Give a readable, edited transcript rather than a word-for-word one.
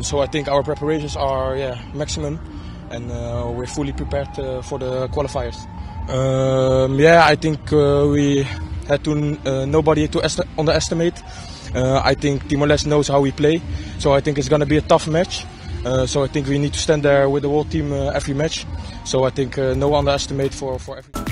So I think our preparations are maximum, and we're fully prepared for the qualifiers. I think we had to nobody to underestimate. I think Timor-Leste knows how we play, so I think it's going to be a tough match. So I think we need to stand there with the whole team every match. So I think no underestimate for everything.